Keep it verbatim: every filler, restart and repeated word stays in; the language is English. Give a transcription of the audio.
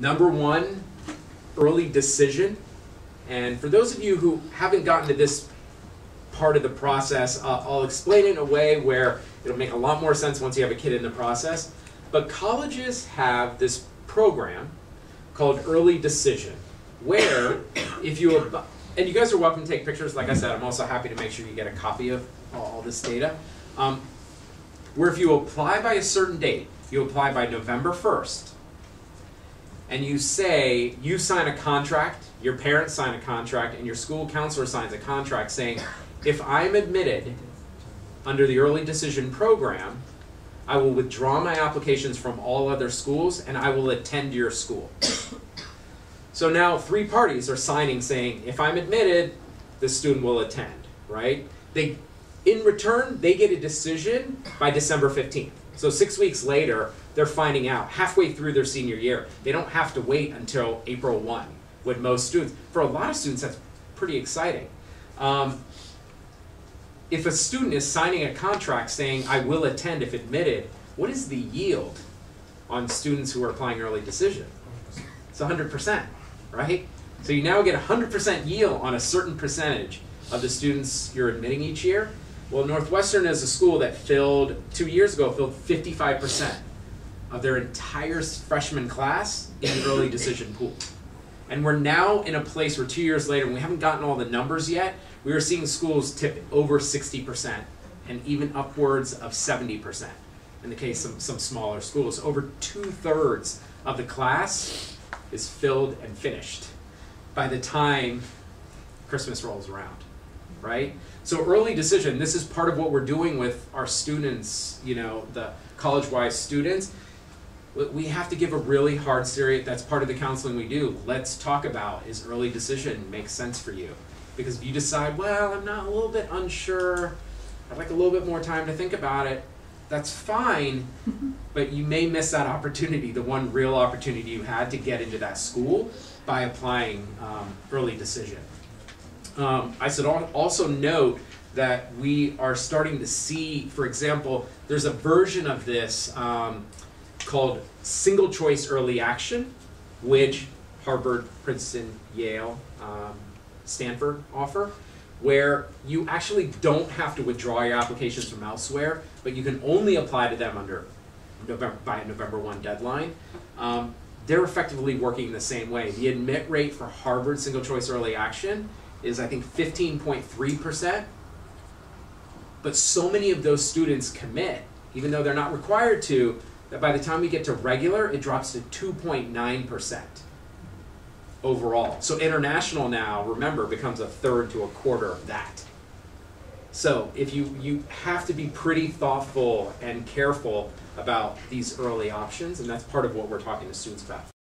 Number one, early decision. And for those of you who haven't gotten to this part of the process, uh, I'll explain it in a way where it'll make a lot more sense once you have a kid in the process. But colleges have this program called Early Decision, where if you, ab and you guys are welcome to take pictures. Like I said, I'm also happy to make sure you get a copy of all this data. Um, where if you apply by a certain date, you apply by November first, and you say, you sign a contract, your parents sign a contract, and your school counselor signs a contract saying, if I'm admitted under the early decision program, I will withdraw my applications from all other schools and I will attend your school. So now three parties are signing saying, if I'm admitted, the student will attend, right? They, in return, they get a decision by December fifteenth. So six weeks later, they're finding out halfway through their senior year. They don't have to wait until April first with most students. For a lot of students, that's pretty exciting. Um, If a student is signing a contract saying, I will attend if admitted, what is the yield on students who are applying early decision? It's one hundred percent, right? So you now get one hundred percent yield on a certain percentage of the students you're admitting each year. Well, Northwestern is a school that filled, two years ago, filled fifty-five percent of their entire freshman class in the early decision pool. And we're now in a place where two years later, and we haven't gotten all the numbers yet, we were seeing schools tip over sixty percent and even upwards of seventy percent in the case of some smaller schools. Over two-thirds of the class is filled and finished by the time Christmas rolls around, right? So early decision, this is part of what we're doing with our students, you know, the Collegewise students. We have to give a really hard, serious, that's part of the counseling we do. Let's talk about, is early decision make sense for you? Because if you decide, well, I'm not a little bit unsure, I'd like a little bit more time to think about it, that's fine, but you may miss that opportunity, the one real opportunity you had to get into that school by applying um, early decision. Um, I should also note that we are starting to see, for example, there's a version of this um, called single choice early action, which Harvard, Princeton, Yale, um, Stanford offer, where you actually don't have to withdraw your applications from elsewhere, but you can only apply to them under November, by a November first deadline. Um, they're effectively working the same way. The admit rate for Harvard single choice early action is, I think, fifteen point three percent, but so many of those students commit, even though they're not required to, that by the time we get to regular, it drops to two point nine percent. overall. So international now, remember, becomes a third to a quarter of that. So if you, you have to be pretty thoughtful and careful about these early options, and that's part of what we're talking to students about.